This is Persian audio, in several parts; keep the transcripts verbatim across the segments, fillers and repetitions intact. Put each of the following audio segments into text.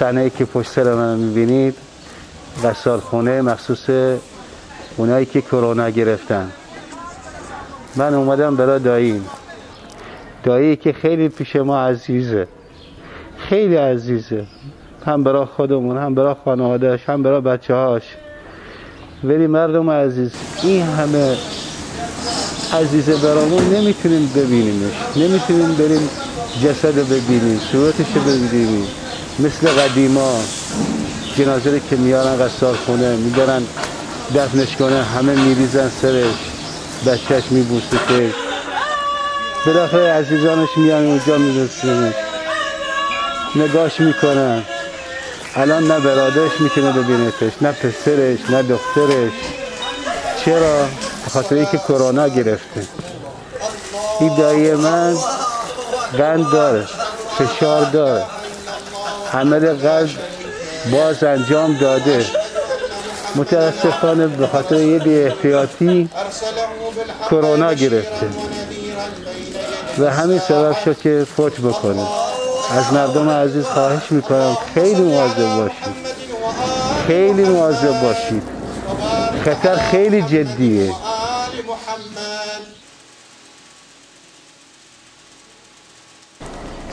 صحنه‌ای که پشت سر من می‌بینید غسالخونه مخصوص اونایی که کرونا گرفتن. من اومدم برای دایی، دایی که خیلی پیش ما عزیزه، خیلی عزیزه، هم برای خودمون، هم برای خانواده‌اش، هم برای بچه‌هاش. ولی مردم عزیز، این همه عزیزه برامون نمیتونیم ببینیمش، نمیتونیم بریم جسد رو ببینیم، صورتش رو ببینیم. مثل قدیما جنازه رو که میارن غسالخونه میبرن دفنش کنه، همه میریزن سرش، بچهش میبوسه، بالاخره عزیزانش میان اونجا میرسنش، نگاش میکنن. الان نه برادرش میتونه ببینتش، نه پسرش، نه دخترش. چرا؟ به خاطر اینکه کرونا گرفته. این دایی من قند داره، فشار داره، عمل قلب باز انجام داده. متاسفانه به خاطر یه بی‌احتیاطی کرونا گرفته و همین سبب شد که فوت بکنه. از مردم عزیز خواهش میکنم خیلی مواظب باشید، خیلی مواظب باشید، خطر خیلی جدیه.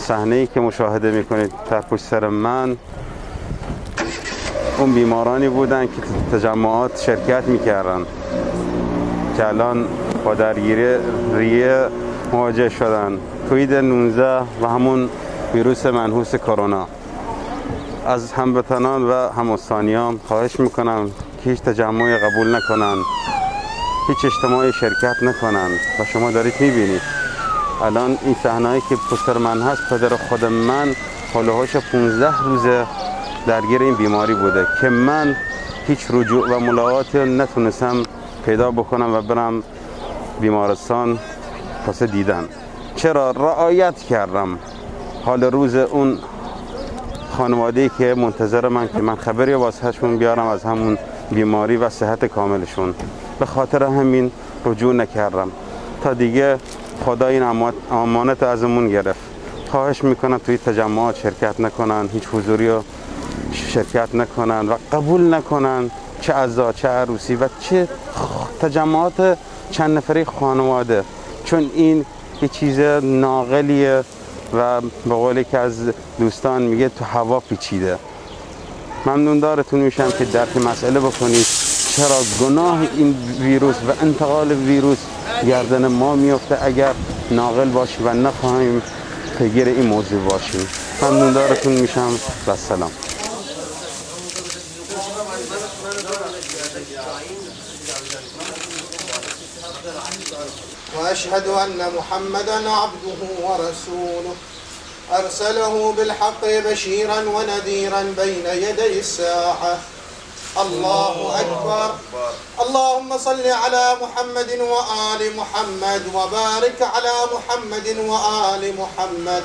صحنه‌ای که مشاهده میکنید تا پشت سر من، اون بیمارانی بودن که تجمعات شرکت میکردن که الان با درگیری ریه مواجه شدن، کووید نوزده و همون ویروس منحوس کرونا. از هموطنان و هموستانیام خواهش میکنم که هیچ تجمعی قبول نکنن، هیچ اجتماعی شرکت نکنن. و شما دارید میبینید الان این صحنه‌ای که پسر من هست، پدر خود من، هلوهاش پانزده روزه درگیر این بیماری بوده که من هیچ رجوع و ملاقات نتونستم پیدا بکنم و برم بیمارستان واسه دیدن. چرا؟ رعایت کردم حال روز اون خانواده‌ای که منتظر من که من خبری واسهشون بیارم از همون بیماری و صحت کاملشون. به خاطر همین رجوع نکردم تا دیگه خدا این امانت ازمون گرفت. خواهش میکنم توی تجمعات شرکت نکنن، هیچ حضوری رو شرکت نکنن و قبول نکنن، چه عزا، چه عروسی و چه تجمعات چند نفری خانواده، چون این یه چیز ناقلیه و به قول که از دوستان میگه تو هوا پیچیده. ممنون دارتون میشم که درک مسئله بکنید. چرا گناه این ویروس و انتقال ویروس گردن ما میفته اگر ناقل باشیم و نخواهیم پیگیر این موضوع باشیم؟ ممنون دارتون میشم و سلام. وأشهد أن محمدًا عبده ورسوله أرسله بالحق بشيرًا ونذيرًا بين يدي الساعة. الله أكبر. اللهم صل على محمد وآل محمد وبارك على محمد وآل محمد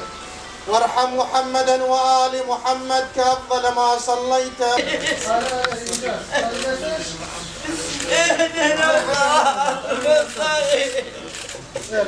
وارحم محمدًا وآل محمد كأفضل ما صليت. يبا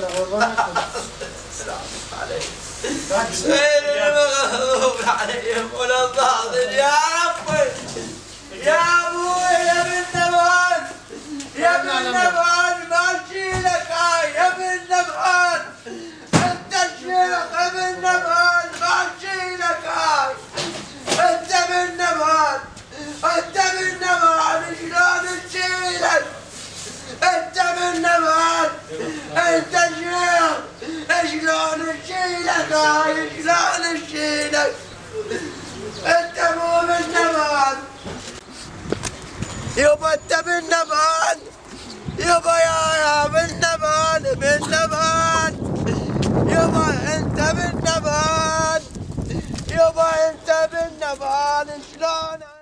انت من نبات، يبا يا من نبات، من نبات، يبا انت من نبات، يبا انت من نبات، شلون؟